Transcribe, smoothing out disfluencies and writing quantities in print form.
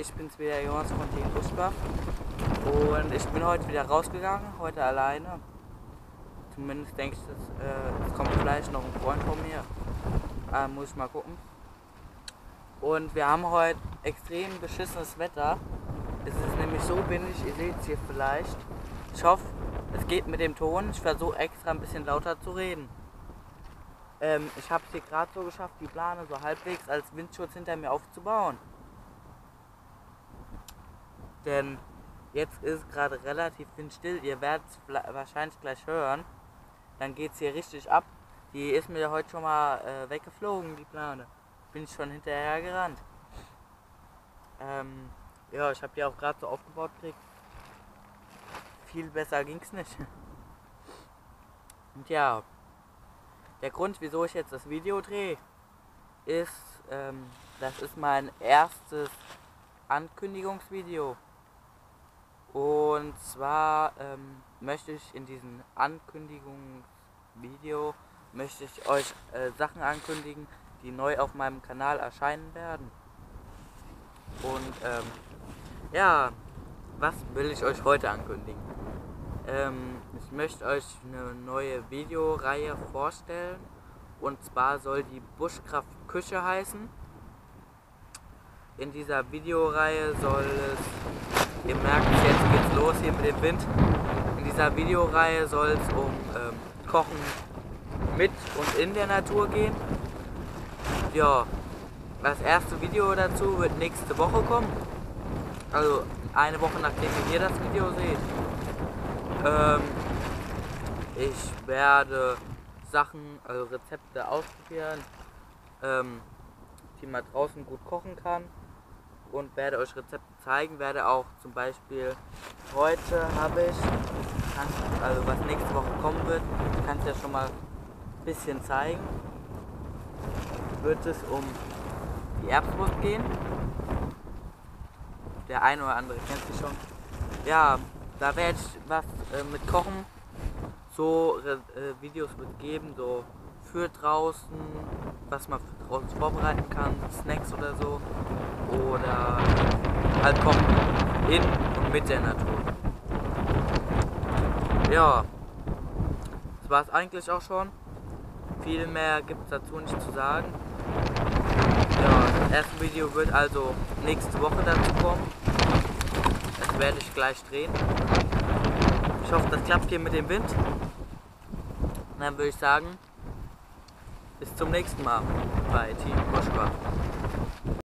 Ich bin's wieder, Jonas von Team Bushcraft. Und ich bin heute wieder rausgegangen, heute alleine. Zumindest denke ich, es kommt vielleicht noch ein Freund von mir. Muss ich mal gucken. Und wir haben heute extrem beschissenes Wetter. Es ist nämlich so windig, ihr seht es hier vielleicht. Ich hoffe, es geht mit dem Ton. Ich versuche extra ein bisschen lauter zu reden. Ich habe es hier gerade so geschafft, die Plane so halbwegs als Windschutz hinter mir aufzubauen. Denn jetzt ist gerade relativ windstill. Ihr werdet es wahrscheinlich gleich hören. Dann geht es hier richtig ab. Die ist mir heute schon mal weggeflogen, die Plane. Bin ich schon hinterher gerannt. Ja, ich habe die auch gerade so aufgebaut gekriegt. Viel besser ging es nicht. Und ja, der Grund, wieso ich jetzt das Video drehe, ist, das ist mein erstes Ankündigungsvideo. Und zwar möchte ich in diesem Ankündigungsvideo euch Sachen ankündigen, die neu auf meinem Kanal erscheinen werden. Und ja, was will ich euch heute ankündigen? Ich möchte euch eine neue Videoreihe vorstellen. Und zwar soll die Bushcraft Küche heißen. In dieser Videoreihe soll es, ihr merkt, jetzt geht's los hier mit dem Wind. In dieser Videoreihe soll es um Kochen mit und in der Natur gehen. Ja, das erste Video dazu wird nächste Woche kommen. Also eine Woche nachdem ihr hier das Video seht. Ich werde Sachen, also Rezepte ausprobieren, die man draußen gut kochen kann, und werde euch Rezepte zeigen. Werde auch zum Beispiel heute habe ich, also was nächste Woche kommen wird, kann ich ja schon mal ein bisschen zeigen. Wird es um die Erbswurst gehen. Der eine oder andere kennt sie schon. Ja, da werde ich was mit kochen. So Videos wird geben, so für draußen, was man für draußen vorbereiten kann, Snacks oder so. Oder halt kommen in und mit der Natur. Ja, das war es eigentlich auch schon. Viel mehr gibt es dazu nicht zu sagen. Ja, das erste Video wird also nächste Woche dazu kommen. Das werde ich gleich drehen. Ich hoffe, das klappt hier mit dem Wind. Und dann würde ich sagen, bis zum nächsten Mal bei Team Bushcraft.